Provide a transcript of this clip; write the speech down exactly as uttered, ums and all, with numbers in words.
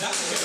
Danke.